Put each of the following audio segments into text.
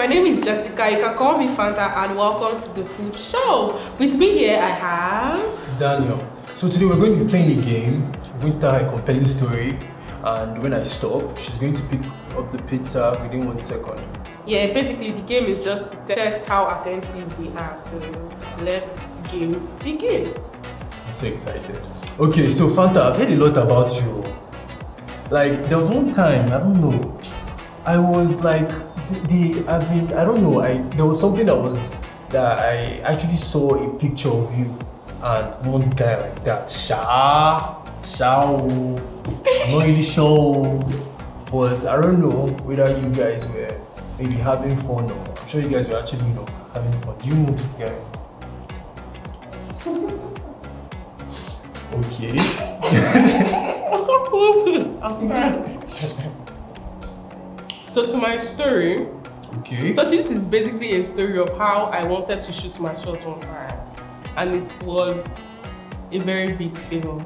my name is Jessica. You can call me Fanta, and welcome to the Food Show. With me here, I have Daniel. So today we're going to be playing a game. We're going to tell her a compelling story, and when I stop, she's going to pick up the pizza within 1 second. Yeah, basically the game is just to test how attentive we are. So let's game begin. I'm so excited. Okay, so Fanta, I've heard a lot about you. Like there was one time, I don't know, I was like, there was something that I actually saw a picture of you and one guy like that. I'm not really sure, but I don't know whether you guys were maybe having fun or I'm sure you guys were actually having fun. Do you know this guy? Okay. So to my story. Okay. So this is basically a story of how I wanted to shoot my shot one time, and it was a very big fail.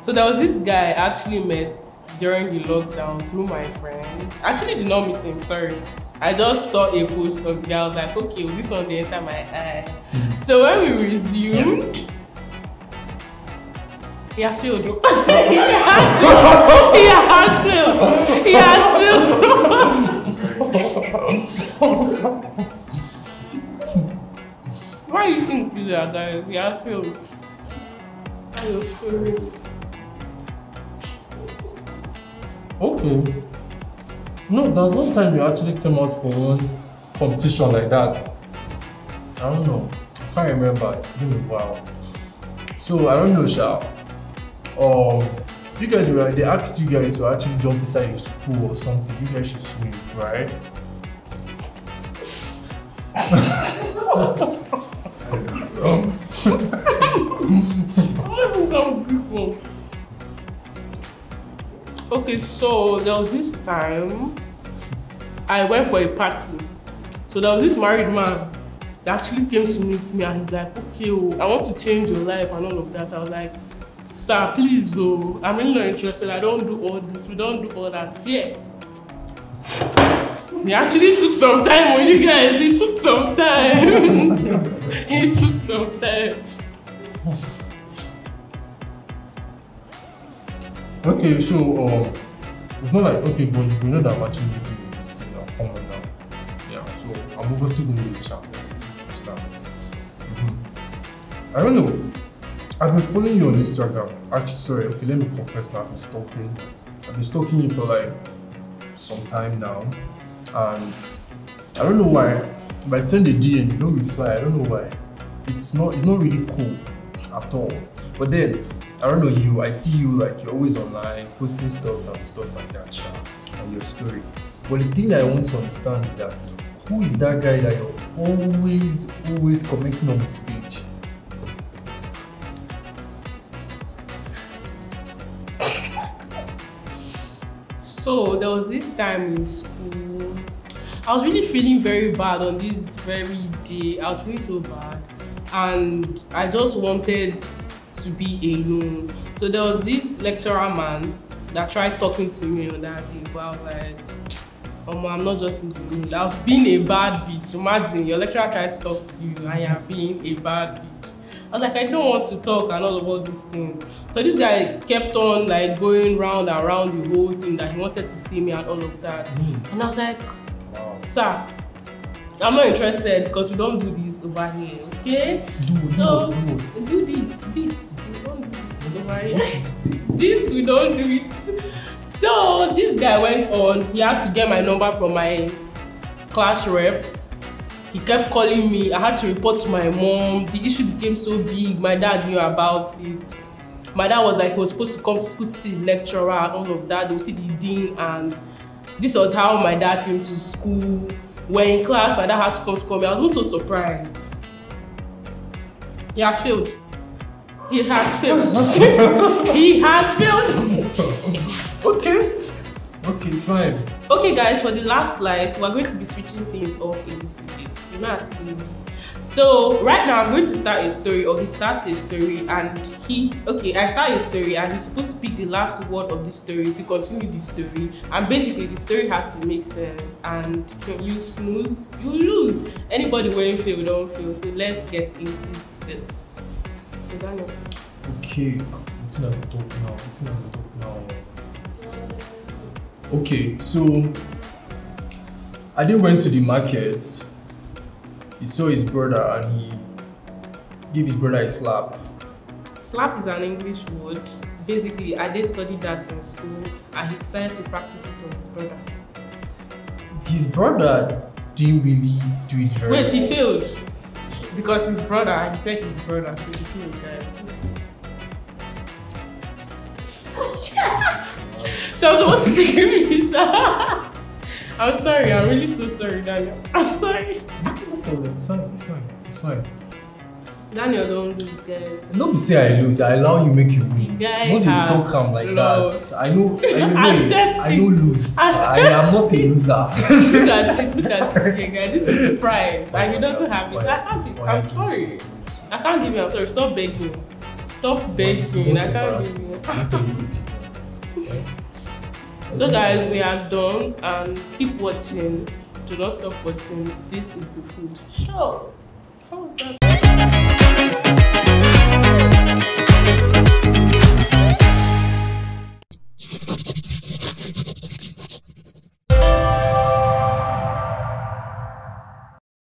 So there was this guy I actually met during the lockdown through my friend. I actually did not meet him. Sorry. I just saw a post of the guy. I was like, okay, this one didn't enter my eye. So when we resumed. Yeah. He has failed. He has failed. Why do you think you are, guys? He has failed. I was failing. Okay. No, there's one time you actually came out for one competition like that. I don't know. I can't remember. It's been a while. So I don't know, Sha. You guys were, they asked you guys to actually jump inside a pool or something. You guys should swim, right? Okay, so there was this time I went for a party. So there was this married man that actually came to meet me and he's like, okay, I want to change your life and all of that. I was like, sir, please, oh, I'm really not interested. I don't do all this. We don't do all that here. Yeah. He actually took some time on you guys. He took some time. He took some time. Okay, so it's not like, okay, but you know that I'm actually doing this thing now. Come on now. Yeah, so I'm obviously going to be a champion. I don't know. I've been following you on Instagram. Actually, sorry, okay, let me confess that I've been stalking you for like some time now. And I don't know why. If I send a DM, you don't reply, I don't know why. It's not really cool at all. But then, I don't know you, I see you like you're always online, posting stuff and stuff like that, Sha, on your story. But the thing I want to understand is that who is that guy that you're always commenting on his page? So there was this time in school, I was really feeling very bad on this very day. I was feeling so bad and I just wanted to be alone. So there was this lecturer man that tried talking to me on that day, but I was like, oh, I'm not just in the mood. I've been a bad bitch. Imagine your lecturer tried to talk to you and you're being a bad bitch. I was like, I don't want to talk and all about these things. So this guy kept on like going round and round the whole thing that he wanted to see me and all of that. And I was like, wow. Sir, I'm not interested because we don't do this over here, okay? We don't do it. So this guy went on, he had to get my number from my class rep. He kept calling me, I had to report to my mom. The issue became so big, my dad knew about it. My dad was like, he was supposed to come to school to see the lecturer and all of that, they would see the dean, and this was how my dad came to school. We're in class, my dad had to come to call me. I was also surprised. He has failed. He has failed. He has failed. Okay. Okay, fine. Okay guys, for the last slice, we're going to be switching things up a little bit. You know, so right now I'm going to start a story, or he starts a story and I start a story and he's supposed to speak the last word of the story to continue the story, and basically the story has to make sense, and you snooze, you lose. Anybody wearing fail don't fail, so let's get into this. So Daniel. Okay, it's not the top now, it's not the top now. Okay, so Ade went to the market. He saw his brother and he gave his brother a slap. Slap is an English word. Basically, Ade studied that in school and he decided to practice it on his brother. His brother didn't really do it very well. Wait, he failed. Because his brother, and he said his brother, so he failed, guys. So I was supposed to give this. I'm sorry, I'm really so sorry, Daniel. I'm sorry. It's fine, it's fine, it's fine. Daniel, don't lose, guys. Not to say I lose, I allow you make you win. Not to talk calm like lost. That. I don't lose. I am not a loser. Look at it, look at it. Okay, guys, this is pride. And he doesn't have it. I have it. I'm sorry. I can't give you. I'm sorry. Stop begging. Stop begging. I can't give you. So, guys, we are done. Keep watching. Do not stop watching. This is the food show. How was that?